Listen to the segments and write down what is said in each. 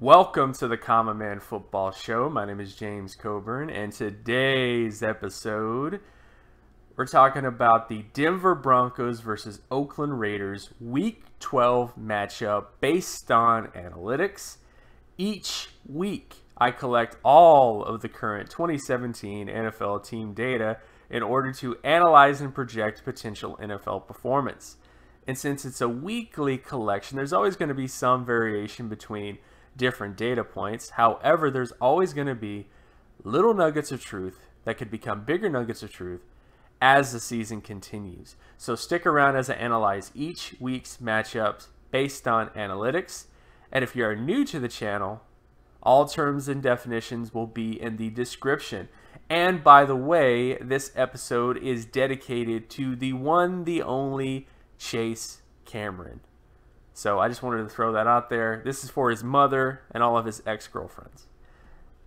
Welcome to the Common Man Football Show. My name is James Coburn, and today's episode, we're talking about the Denver Broncos versus Oakland Raiders Week 12 matchup based on analytics. Each week, I collect all of the current 2017 NFL team data in order to analyze and project potential NFL performance. And since it's a weekly collection, there's always going to be some variation between different data points. However, there's always going to be little nuggets of truth that could become bigger nuggets of truth as the season continues. So stick around as I analyze each week's matchups based on analytics. And if you are new to the channel, all terms and definitions will be in the description. And by the way, this episode is dedicated to the one, the only Chase Cameron. So I just wanted to throw that out there. This is for his mother and all of his ex-girlfriends.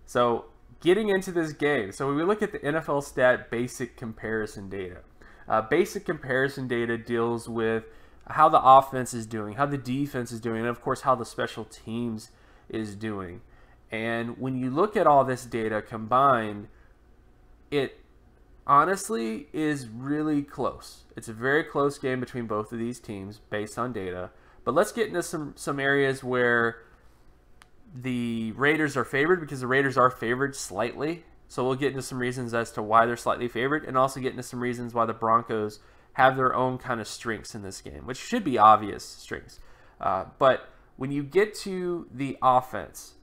So getting into this game. So when we look at the NFL stat basic comparison data. Basic comparison data deals with how the offense is doing, how the defense is doing, and of course how the special teams is doing. And when you look at all this data combined, it honestly is really close. It's a very close game between both of these teams based on data. But let's get into some areas where the Raiders are favored, because the Raiders are favored slightly. So we'll get into some reasons as to why they're slightly favored, and also get into some reasons why the Broncos have their own kind of strengths in this game, which should be obvious strengths. But when you get to the offense,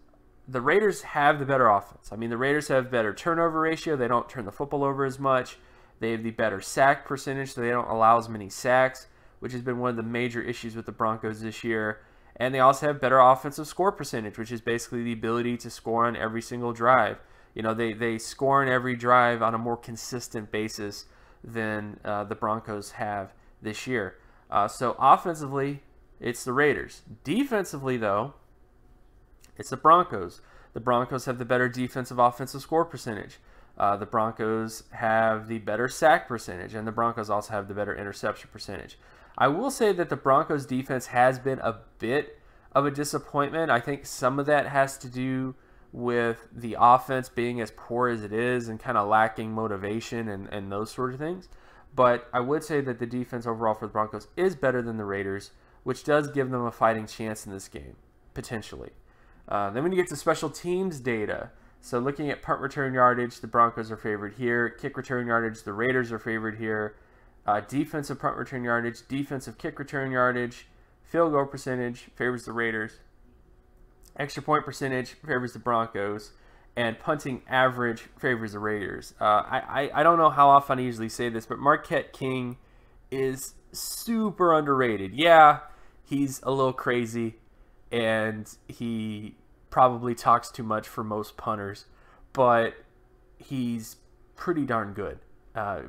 the Raiders have the better offense. I mean, the Raiders have better turnover ratio. They don't turn the football over as much. They have the better sack percentage, so they don't allow as many sacks, which has been one of the major issues with the Broncos this year. And they also have better offensive score percentage, which is basically the ability to score on every single drive. You know, they score on every drive on a more consistent basis than the Broncos have this year. So offensively, it's the Raiders. Defensively, though, it's the Broncos. The Broncos have the better defensive offensive score percentage. The Broncos have the better sack percentage, and the Broncos also have the better interception percentage. I will say that the Broncos defense has been a bit of a disappointment. I think some of that has to do with the offense being as poor as it is and kind of lacking motivation and those sort of things. But I would say that the defense overall for the Broncos is better than the Raiders, which does give them a fighting chance in this game, potentially. Then when you get to special teams data, so looking at punt return yardage, the Broncos are favored here. Kick return yardage, the Raiders are favored here. Defensive punt return yardage, defensive kick return yardage, field goal percentage favors the Raiders, extra point percentage favors the Broncos, and punting average favors the Raiders. I don't know how often I usually say this, but Marquette King is super underrated. Yeah, he's a little crazy, and he probably talks too much for most punters, but he's pretty darn good.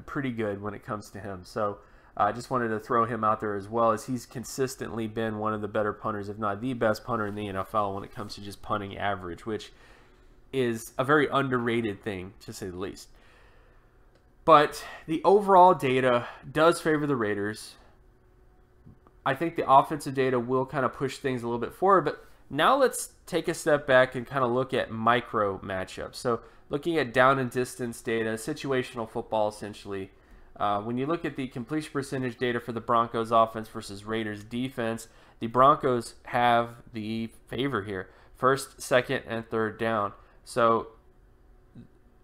Pretty good when it comes to him. So I just wanted to throw him out there as well, as he's consistently been one of the better punters, if not the best punter in the NFL when it comes to just punting average, which is a very underrated thing, to say the least. But the overall data does favor the Raiders. I think the offensive data will kind of push things a little bit forward, but now let's take a step back and kind of look at micro matchups. So looking at down and distance data, situational football essentially. When you look at the completion percentage data for the Broncos offense versus Raiders defense, the Broncos have the favor here. First, second, and third down. So,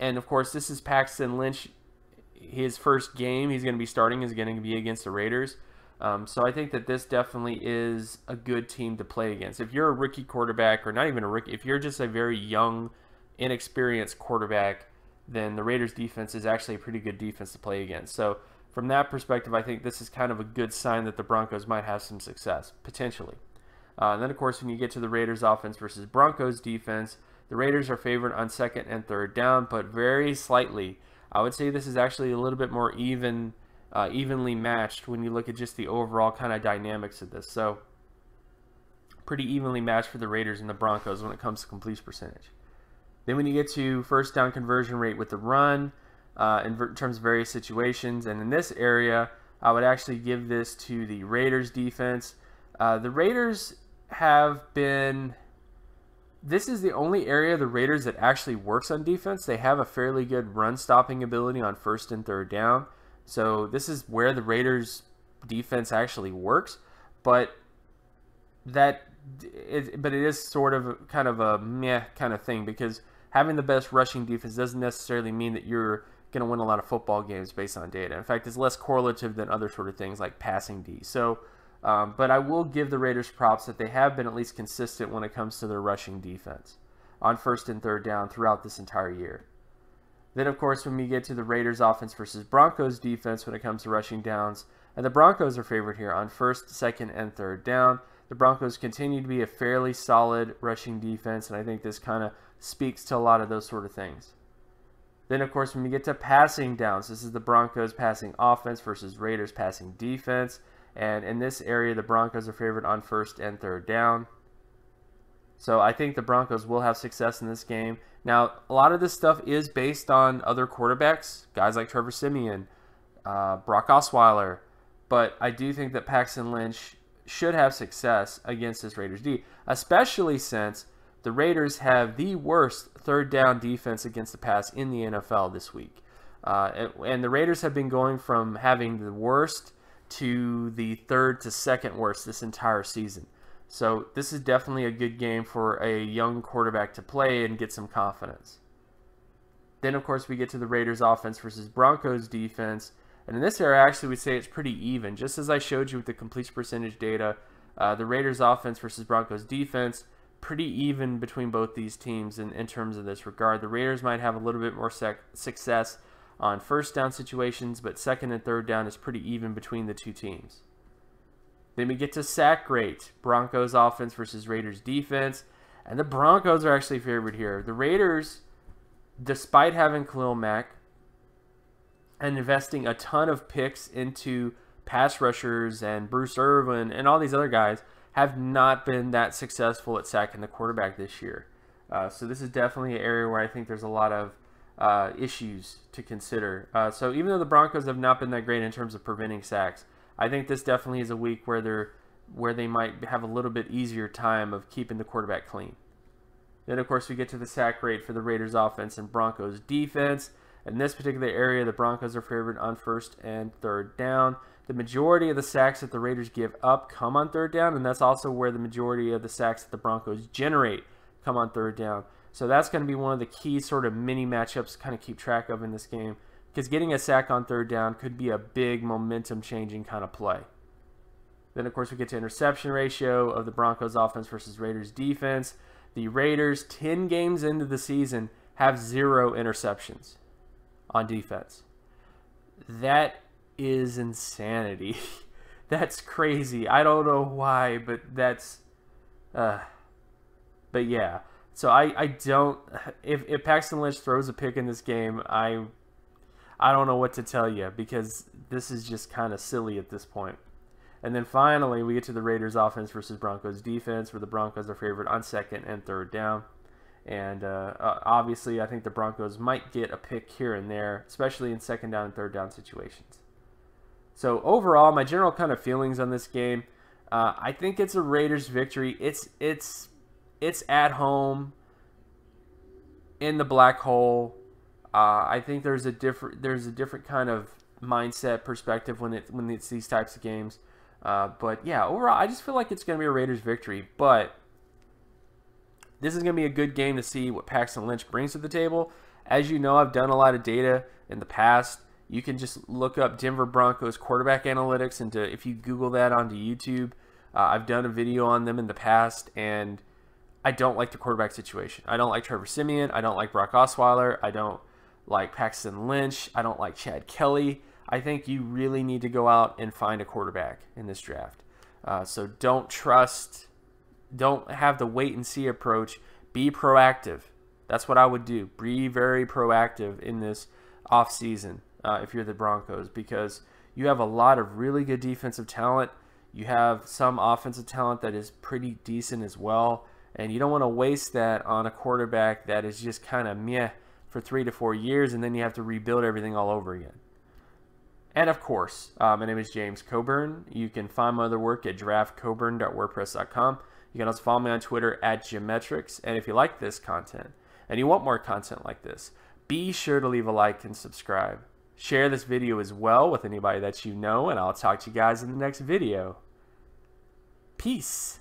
and of course, this is Paxton Lynch. His first game he's going to be starting is going to be against the Raiders. So I think that this definitely is a good team to play against. If you're a rookie quarterback, or not even a rookie, if you're just a very young, inexperienced quarterback, then the Raiders defense is actually a pretty good defense to play against. So from that perspective, I think this is kind of a good sign that the Broncos might have some success, potentially. And then, of course, when you get to the Raiders offense versus Broncos defense, the Raiders are favored on second and third down, but very slightly. I would say this is actually a little bit more evenly matched when you look at just the overall kind of dynamics of this. So pretty evenly matched for the Raiders and the Broncos when it comes to completion percentage. Then when you get to first down conversion rate with the run, in terms of various situations, and in this area, I would actually give this to the Raiders defense. The Raiders have been This is the only area of the Raiders that actually works on defense. They have a fairly good run-stopping ability on first and third down. So this is where the Raiders' defense actually works. But it is sort of kind of a meh kind of thing, because having the best rushing defense doesn't necessarily mean that you're going to win a lot of football games based on data. In fact, it's less correlative than other sort of things like passing D. So... but I will give the Raiders props that they have been at least consistent when it comes to their rushing defense on first and third down throughout this entire year. Then, of course, when we get to the Raiders offense versus Broncos defense when it comes to rushing downs, and the Broncos are favored here on first, second, and third down. The Broncos continue to be a fairly solid rushing defense, and I think this kind of speaks to a lot of those sort of things. Then, of course, when we get to passing downs, this is the Broncos passing offense versus Raiders passing defense. And in this area, the Broncos are favored on first and third down. So I think the Broncos will have success in this game. Now, a lot of this stuff is based on other quarterbacks, guys like Trevor Siemian, Brock Osweiler. But I do think that Paxton Lynch should have success against this Raiders D, especially since the Raiders have the worst third down defense against the pass in the NFL this week. And the Raiders have been going from having the worst to the third to second worst this entire season. So this is definitely a good game for a young quarterback to play and get some confidence. Then, of course, we get to the Raiders offense versus Broncos defense. And in this area, I actually would say it's pretty even. Just as I showed you with the completion percentage data, the Raiders offense versus Broncos defense, pretty even between both these teams in terms of this regard. The Raiders might have a little bit more success on first down situations, but second and third down is pretty even between the two teams. Then we get to sack rate, Broncos offense versus Raiders defense, and the Broncos are actually favored here. The Raiders, despite having Khalil Mack and investing a ton of picks into pass rushers and Bruce Irvin and all these other guys, have not been that successful at sacking the quarterback this year. So this is definitely an area where I think there's a lot of issues to consider. So even though the Broncos have not been that great in terms of preventing sacks, I think this definitely is a week where they might have a little bit easier time of keeping the quarterback clean. Then, of course, we get to the sack rate for the Raiders offense and Broncos defense. In this particular area, the Broncos are favored on first and third down. The majority of the sacks that the Raiders give up come on third down, and that's also where the majority of the sacks that the Broncos generate come on third down. So that's going to be one of the key sort of mini matchups to kind of keep track of in this game, because getting a sack on third down could be a big momentum-changing kind of play. Then, of course, we get to interception ratio of the Broncos offense versus Raiders defense. The Raiders, 10 games into the season, have 0 interceptions on defense. That is insanity. That's crazy. I don't know why, but that's... but yeah... So I don't, if Paxton Lynch throws a pick in this game, I don't know what to tell you, because this is just kind of silly at this point. And then finally, we get to the Raiders offense versus Broncos defense, where the Broncos are favored on second and third down. And obviously, I think the Broncos might get a pick here and there, especially in second down and third down situations. So overall, my general kind of feelings on this game, I think it's a Raiders victory. It's at home, in the black hole. I think there's a different kind of mindset perspective when it's these types of games. But yeah, overall, I just feel like it's going to be a Raiders victory. But this is going to be a good game to see what Paxton Lynch brings to the table. As you know, I've done a lot of data in the past. You can just look up Denver Broncos quarterback analytics, and if you Google that onto YouTube, I've done a video on them in the past, and I don't like the quarterback situation. I don't like Trevor Siemian. I don't like Brock Osweiler. I don't like Paxton Lynch. I don't like Chad Kelly. I think you really need to go out and find a quarterback in this draft. So don't have the wait and see approach. Be proactive. That's what I would do. Be very proactive in this offseason if you're the Broncos, because you have a lot of really good defensive talent. You have some offensive talent that is pretty decent as well. And you don't want to waste that on a quarterback that is just kind of meh for 3 to 4 years, and then you have to rebuild everything all over again. And of course, my name is James Coburn. You can find my other work at draftcoburn.wordpress.com. You can also follow me on Twitter at geometrics. And if you like this content and you want more content like this, be sure to leave a like and subscribe. Share this video as well with anybody that you know, and I'll talk to you guys in the next video. Peace.